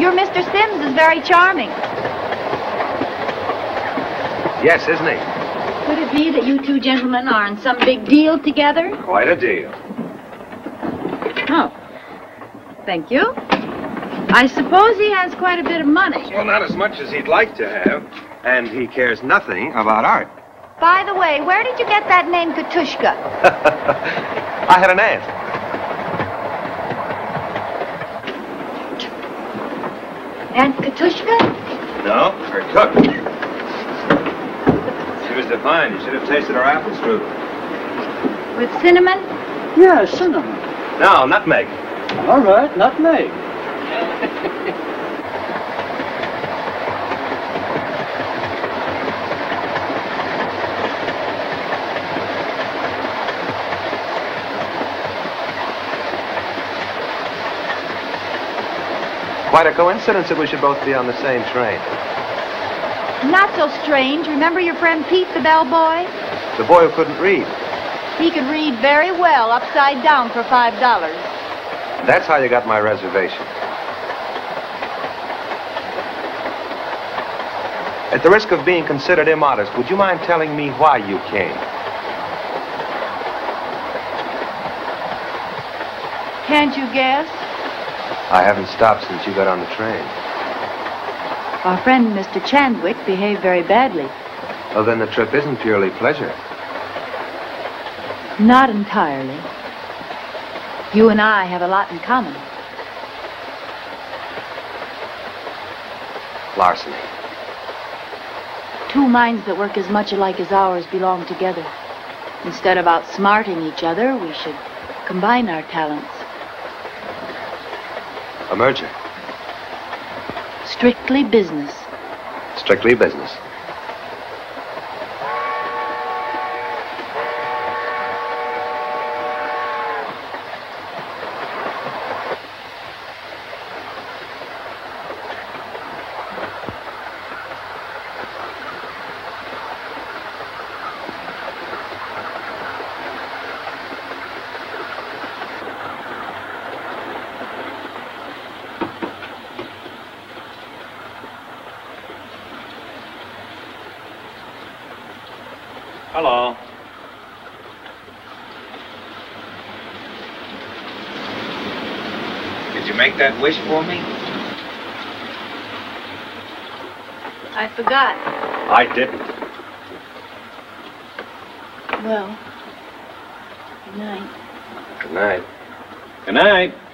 Your Mr. Sims is very charming. Yes, isn't he? Could it be that you two gentlemen are in some big deal together? Quite a deal. Oh. Thank you. I suppose he has quite a bit of money. Well, not as much as he'd like to have. And he cares nothing about art. By the way, where did you get that name Katushka? I had an aunt. Aunt Katushka? No, her cook. She was divine. You should have tasted her apple strudel. With cinnamon? Yeah, cinnamon. No, nutmeg. All right, nutmeg. Quite a coincidence that we should both be on the same train. Not so strange. Remember your friend Pete, the bellboy? The boy who couldn't read. He could read very well, upside down for $5. That's how you got my reservation. At the risk of being considered immodest, would you mind telling me why you came? Can't you guess? I haven't stopped since you got on the train. Our friend, Mr. Chandwick, behaved very badly. Well, then the trip isn't purely pleasure. Not entirely. You and I have a lot in common. Larceny. Two minds that work as much alike as ours belong together. Instead of outsmarting each other, we should combine our talents. A merger. Strictly business. Strictly business. Hello. Did you make that wish for me? I forgot. I didn't. Well, good night. Good night. Good night.